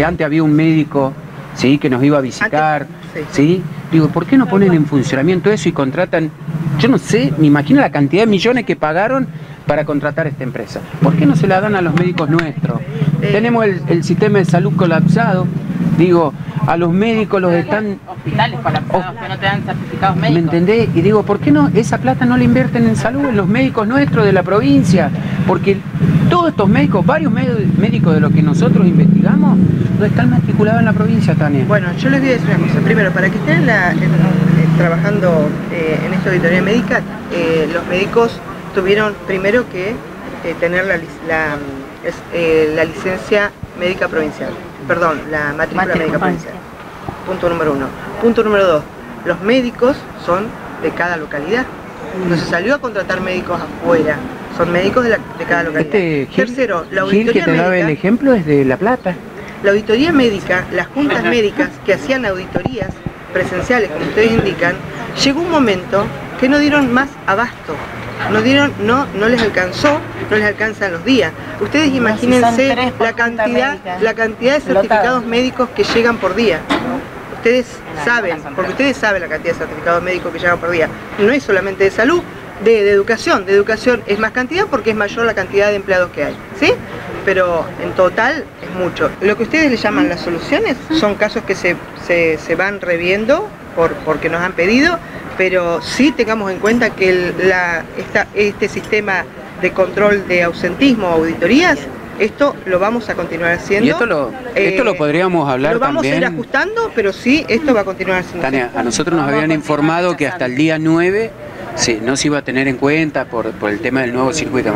importante. Antes había un médico, ¿sí?, que nos iba a visitar, ¿sí? Digo, ¿por qué no ponen en funcionamiento eso y contratan? Yo no sé, me imagino la cantidad de millones que pagaron para contratar esta empresa. ¿Por qué no se la dan a los médicos nuestros? Tenemos el sistema de salud colapsado. Digo, a los médicos los están... Hospitales colapsados, que no te dan certificados médicos. ¿Me entendés? Y digo, ¿por qué no esa plata no la invierten en salud, en los médicos nuestros de la provincia? Porque todos estos médicos, varios médicos de los que nosotros investigamos, no están matriculados en la provincia, Tania. Bueno, yo les voy a decir una cosa. Primero, para que estén trabajando en esta auditoría médica, los médicos tuvieron primero que tener la licencia médica provincial. Perdón, la matrícula médica provincial. Punto número 1. Punto número 2. Los médicos son de cada localidad. No se salió a contratar médicos afuera. Son médicos de cada localidad. Tercero, la auditoría médica... Gil, que te daba el ejemplo, es de La Plata. La auditoría médica, las juntas médicas que hacían auditorías presenciales, como ustedes indican, llegó un momento que no dieron más abasto. No les alcanzó, no les alcanzan los días. Ustedes imagínense la cantidad de certificados médicos que llegan por día. Ustedes saben, porque ustedes saben la cantidad de certificados médicos que llegan por día. No es solamente de salud, de educación. De educación es más cantidad porque es mayor la cantidad de empleados que hay, ¿sí? Pero en total es mucho. Lo que ustedes le llaman las soluciones son casos que se van reviendo porque nos han pedido, pero sí tengamos en cuenta que este sistema de control de ausentismo o auditorías, esto lo vamos a continuar haciendo. Y esto lo podríamos hablar también. Lo vamos a ir ajustando, pero sí, esto va a continuar haciendo. Tania, a nosotros nos habían informado que hasta el día 9 no se iba a tener en cuenta por el tema del nuevo circuito.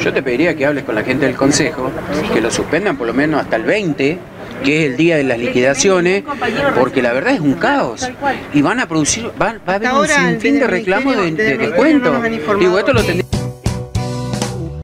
Yo te pediría que hables con la gente del Consejo, que lo suspendan por lo menos hasta el 20, que es el día de las liquidaciones, porque la verdad es un caos y van a producir, va a haber un sinfín de reclamos de descuento. Digo, esto lo tendría...